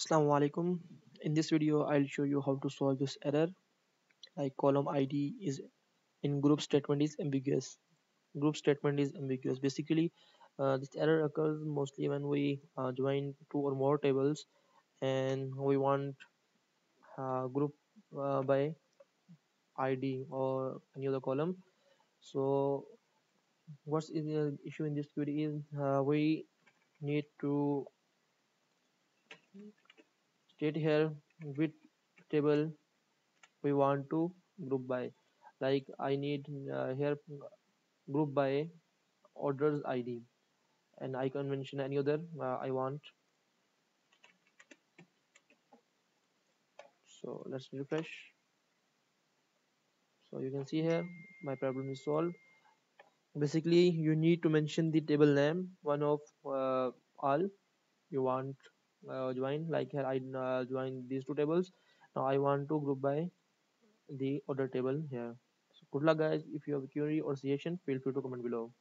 Assalamualaikum. In this video I'll show you how to solve this error like column id is in group statement is ambiguous. Group statement is ambiguous. Basically this error occurs mostly when we join two or more tables and we want group by id or any other column. So what's the issue in this query is we need to state here which table we want to group by. Like I need here group by orders id and I can mention any other I want. So let's refresh. So you can see here my problem is solved. Basically you need to mention the table name, one of all you want join. Like here I join these two tables. Now I want to group by the order table here. So good luck guys. If you have a query or suggestion, feel free to comment below.